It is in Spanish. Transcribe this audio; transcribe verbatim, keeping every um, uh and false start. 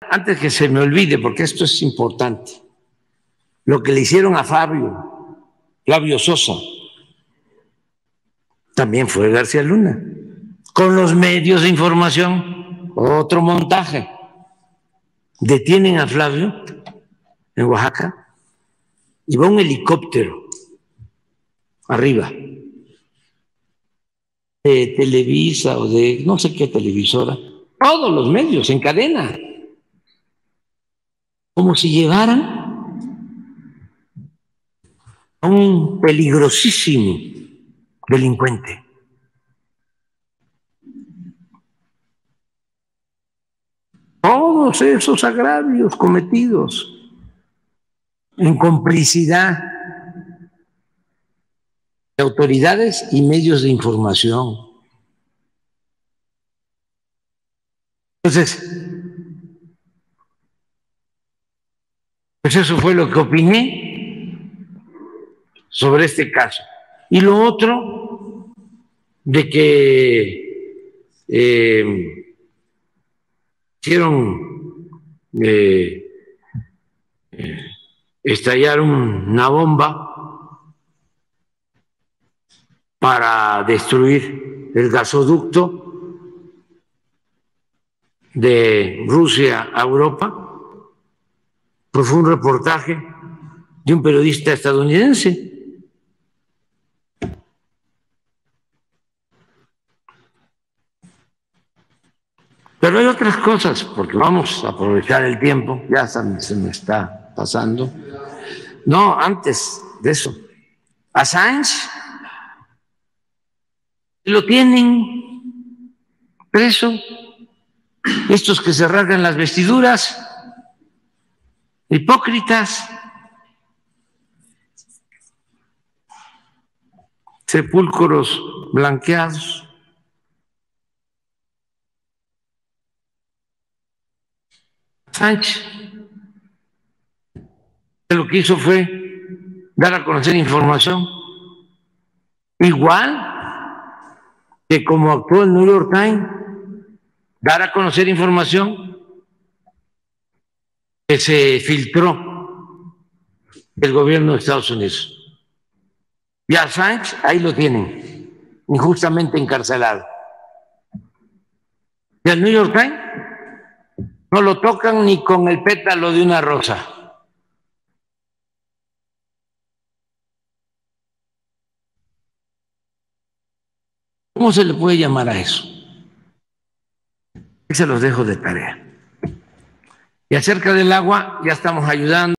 Antes que se me olvide, porque esto es importante, lo que le hicieron a Fabio, Flavio Sosa, también fue García Luna, con los medios de información, otro montaje. Detienen a Flavio en Oaxaca y va un helicóptero arriba de Televisa o de no sé qué televisora, todos los medios en cadena, como si llevaran a un peligrosísimo delincuente. Todos esos agravios cometidos en complicidad de autoridades y medios de información. Entonces, pues eso fue lo que opiné sobre este caso. Y lo otro, de que eh, hicieron eh, eh, estallar una bomba para destruir el gasoducto de Rusia a Europa. Pues fue un reportaje de un periodista estadounidense. Pero hay otras cosas, porque vamos a aprovechar el tiempo, ya se me está pasando. No, antes de eso, Assange lo tienen preso, estos que se rasgan las vestiduras, hipócritas. Sepulcros blanqueados. Sánchez lo que hizo fue dar a conocer información, igual que como actuó el New York Times, dar a conocer información que se filtró el gobierno de Estados Unidos. Y Assange, ahí lo tienen, injustamente encarcelado. Y al New York Times no lo tocan ni con el pétalo de una rosa. ¿Cómo se le puede llamar a eso? Se los dejo de tarea. Y acerca del agua, ya estamos ayudando.